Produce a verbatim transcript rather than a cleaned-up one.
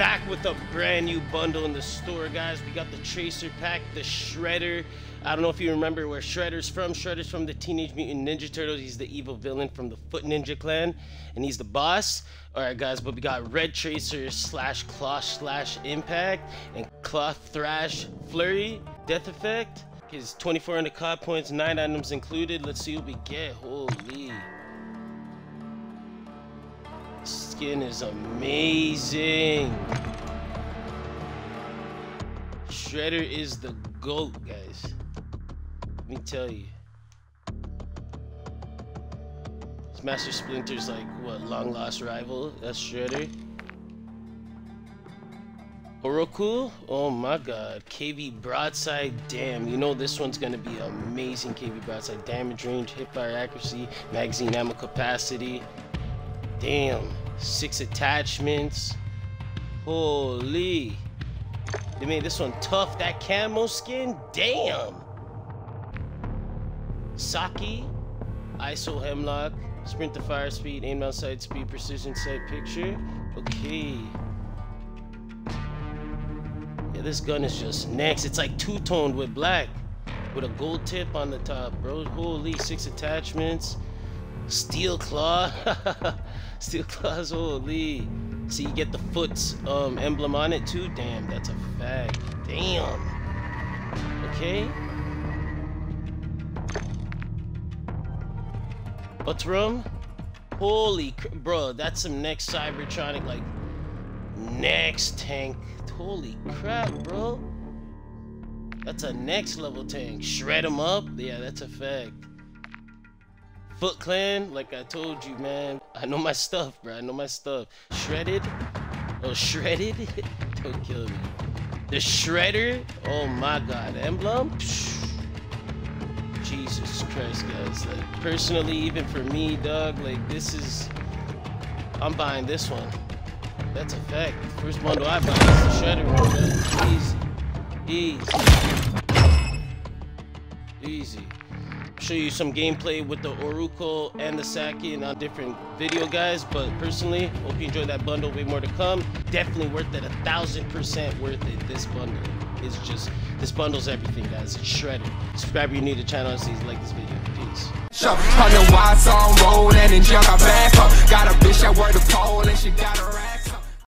back with a brand new bundle in the store, guys. We got the Tracer Pack, the Shredder. I don't know if you remember where Shredder's from. Shredder's from the Teenage Mutant Ninja Turtles. He's the evil villain from the Foot Ninja Clan, and he's the boss. All right, guys, but we got Red Tracer slash Claw slash Impact and Claw Thrash Flurry, Death Effect. His twenty-four hundred card points, nine items included. Let's see what we get. Holy. Skin is amazing. Shredder is the GOAT, guys. Let me tell you. This Master Splinter's like, what, long lost rival? That's Shredder. Oroku? Oh my god. K V Broadside. Damn, you know this one's gonna be amazing. K V Broadside. Damage range, hip fire accuracy, magazine ammo capacity. Damn. Six attachments. Holy. They made this one tough. That camo skin? Damn. Saki. I S O Hemlock. Sprint to fire speed. Aim down sight speed. Precision sight picture. Okay. This gun is just next. It's like two-toned with black with a gold tip on the top, bro. Holy. Six attachments. Steel Claw. Steel Claw's holy. See, you get the Foot's um emblem on it too. Damn, that's a fact. Damn. Okay. Butrum. Holy bro, that's some next Cybertronic, like next tank. Holy crap, bro. That's a next level tank. Shred them up. Yeah, that's a fact. Foot Clan, like I told you, man. I know my stuff, bro. I know my stuff. Shredded. Oh, shredded? Don't kill me. The Shredder. Oh my god. Emblem? Psh. Jesus Christ, guys. Like, personally, even for me, dog, like, this is... I'm buying this one. That's a fact. First bundle I buy is the Shredder one. Easy. Easy. Easy. Show you some gameplay with the Oroku and the Saki in a different video, guys. But personally, hope you enjoyed that bundle. Way more to come. Definitely worth it. A thousand percent worth it. This bundle is just, this bundle's everything, guys. It's Shredder. Subscribe if you need the channel and see, like this video. Peace. On the wide song, roll and jump back up. Got a bitch that wore the pole and she got a